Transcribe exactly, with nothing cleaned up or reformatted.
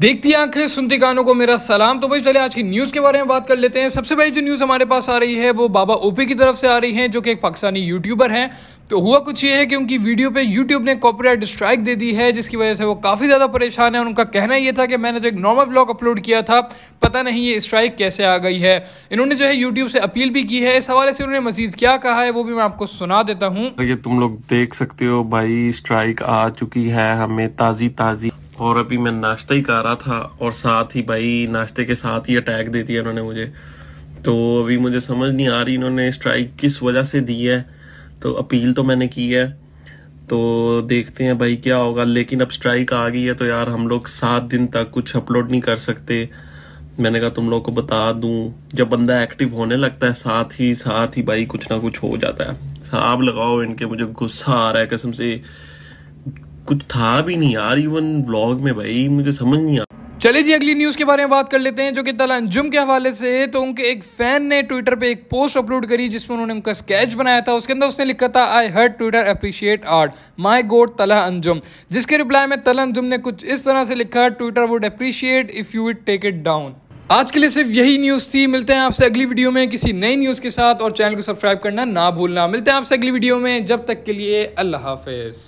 देखती आंखें सुनती कानों को मेरा सलाम। तो भाई चलिए आज की न्यूज़ के बारे में बात कर लेते हैं। सबसे पहले जो न्यूज़ हमारे पास आ रही है वो बाबा ओपी की तरफ से आ रही है, जो कि एक पाकिस्तानी यूट्यूबर हैं। तो हुआ कुछ ये है कि उनकी वीडियो पे यूट्यूब ने कॉपीराइट स्ट्राइक दे दी है, जिसकी वजह से वो काफ़ी ज़्यादा परेशान है। उनका कहना ये था कि मैंने जो एक नॉर्मल व्लॉग अपलोड किया था, पता नहीं ये स्ट्राइक कैसे आ गई है। इन्होंने जो है यूट्यूब से अपील भी की है। इस हवाले से उन्होंने मजीद क्या कहा है वो भी मैं आपको सुना देता हूँ। ये तुम लोग देख सकते हो भाई, स्ट्राइक आ चुकी है हमें ताज़ी ताज़ी, और अभी मैं नाश्ता ही कर रहा था और साथ ही भाई नाश्ते के साथ ही अटैक दे दिया इन्होंने मुझे। तो अभी मुझे समझ नहीं आ रही इन्होंने स्ट्राइक किस वजह से दी है। तो अपील तो मैंने की है, तो देखते हैं भाई क्या होगा। लेकिन अब स्ट्राइक आ गई है तो यार हम लोग सात दिन तक कुछ अपलोड नहीं कर सकते। मैंने कहा तुम लोग को बता दूं, जब बंदा एक्टिव होने लगता है साथ ही साथ ही भाई कुछ ना कुछ हो जाता है। हिसाब लगाओ इनके, मुझे गुस्सा आ रहा है कसम से। कुछ था भी नहीं यार इवन व्लॉग में भाई, मुझे समझ नहीं आ। चलिए जी अगली न्यूज़ के बारे में बात कर लेते हैं, जो कि तलहा अंजुम के हवाले से है। तो उनके एक फ़ैन ने ट्विटर पे एक पोस्ट अपलोड करी जिसमें उन्होंने उनका स्केच बनाया था। उसके अंदर उसने लिखा था I heard Twitter appreciate art my god Talha Anjum, जिसके रिप्लाई में तलहा अंजुम ने कुछ इस तरह से लिखा Twitter would appreciate if you would take it down. आज के लिए सिर्फ यही न्यूज़ थी। मिलते हैं आपसे अगली वीडियो में किसी नई न्यूज़ के साथ, और चैनल को सब्सक्राइब करना ना भूलना। मिलते हैं आपसे अगली वीडियो में, जब तक के लिए अल्लाह हाफिज़।